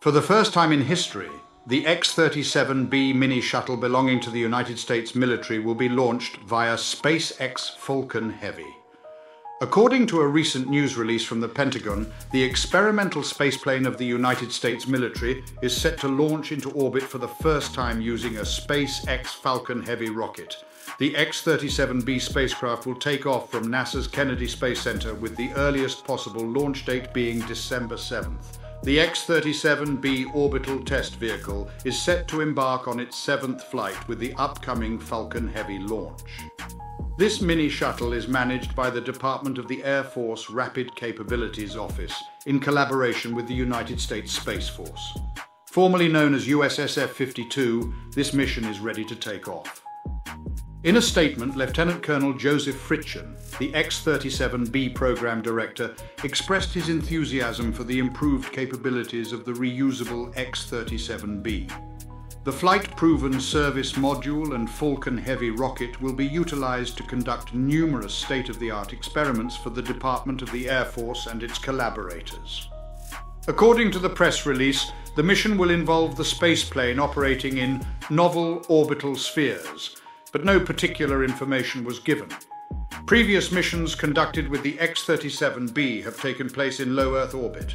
For the first time in history, the X-37B mini shuttle belonging to the United States military will be launched via SpaceX Falcon Heavy. According to a recent news release from the Pentagon, the experimental spaceplane of the United States military is set to launch into orbit for the first time using a SpaceX Falcon Heavy rocket. The X-37B spacecraft will take off from NASA's Kennedy Space Center with the earliest possible launch date being December 7th. The X-37B orbital test vehicle is set to embark on its 7th flight with the upcoming Falcon Heavy launch. This mini shuttle is managed by the Department of the Air Force Rapid Capabilities Office in collaboration with the United States Space Force. Formerly known as USSF-52, this mission is ready to take off. In a statement, Lieutenant Colonel Joseph Fritschen, the X-37B program director, expressed his enthusiasm for the improved capabilities of the reusable X-37B. The flight-proven service module and Falcon Heavy rocket will be utilized to conduct numerous state-of-the-art experiments for the Department of the Air Force and its collaborators. According to the press release, the mission will involve the spaceplane operating in novel orbital spheres, but no particular information was given. Previous missions conducted with the X-37B have taken place in low Earth orbit.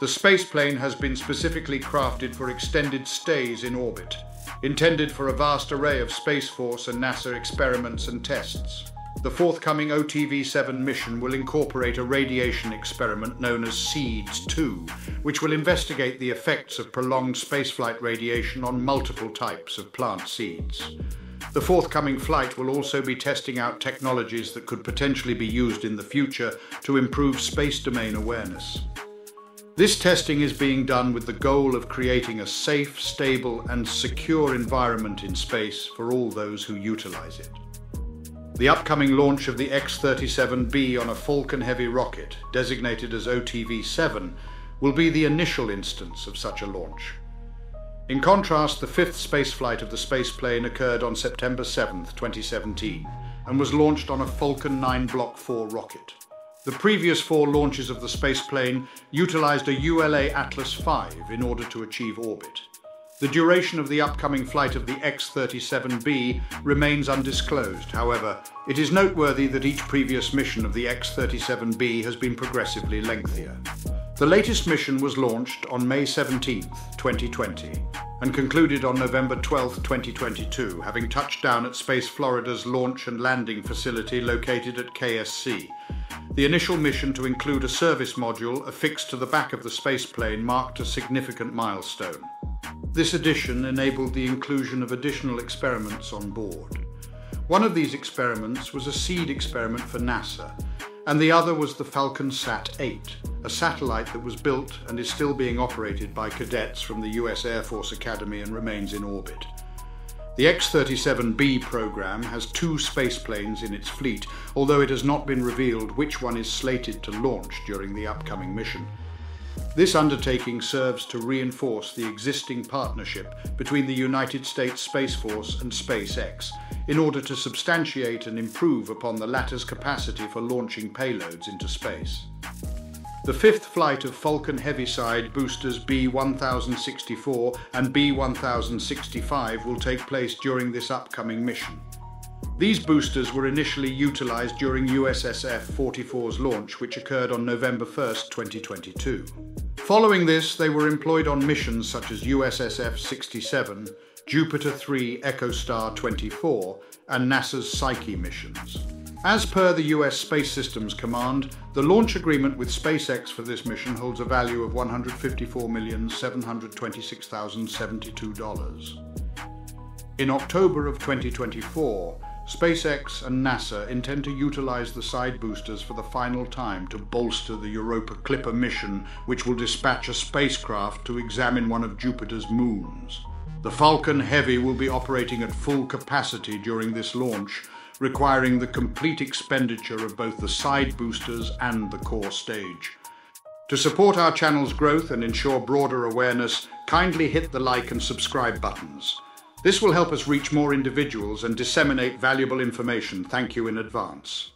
The spaceplane has been specifically crafted for extended stays in orbit, intended for a vast array of Space Force and NASA experiments and tests. The forthcoming OTV-7 mission will incorporate a radiation experiment known as SEEDS-2, which will investigate the effects of prolonged spaceflight radiation on multiple types of plant seeds. The forthcoming flight will also be testing out technologies that could potentially be used in the future to improve space domain awareness. This testing is being done with the goal of creating a safe, stable, and secure environment in space for all those who utilize it. The upcoming launch of the X-37B on a Falcon Heavy rocket, designated as OTV-7, will be the initial instance of such a launch. In contrast, the fifth spaceflight of the spaceplane occurred on September 7, 2017, and was launched on a Falcon 9 Block 4 rocket. The previous four launches of the spaceplane utilized a ULA Atlas V in order to achieve orbit. The duration of the upcoming flight of the X-37B remains undisclosed. However, it is noteworthy that each previous mission of the X-37B has been progressively lengthier. The latest mission was launched on May 17, 2020, and concluded on November 12, 2022, having touched down at Space Florida's Launch and Landing Facility located at KSC. The initial mission to include a service module affixed to the back of the spaceplane marked a significant milestone. This addition enabled the inclusion of additional experiments on board. One of these experiments was a seed experiment for NASA, and the other was the FalconSat-8, a satellite that was built and is still being operated by cadets from the US Air Force Academy and remains in orbit. The X-37B program has two spaceplanes in its fleet, although it has not been revealed which one is slated to launch during the upcoming mission. This undertaking serves to reinforce the existing partnership between the United States Space Force and SpaceX in order to substantiate and improve upon the latter's capacity for launching payloads into space. The fifth flight of Falcon Heavyside boosters B1064 and B1065 will take place during this upcoming mission. These boosters were initially utilized during USSF-44's launch, which occurred on November 1, 2022. Following this, they were employed on missions such as USSF-67, Jupiter-3 EchoStar-24, and NASA's Psyche missions. As per the US Space Systems Command, the launch agreement with SpaceX for this mission holds a value of $154,726,072. In October of 2024, SpaceX and NASA intend to utilize the side boosters for the final time to bolster the Europa Clipper mission, which will dispatch a spacecraft to examine one of Jupiter's moons. The Falcon Heavy will be operating at full capacity during this launch, requiring the complete expenditure of both the side boosters and the core stage. To support our channel's growth and ensure broader awareness, kindly hit the like and subscribe buttons. This will help us reach more individuals and disseminate valuable information. Thank you in advance.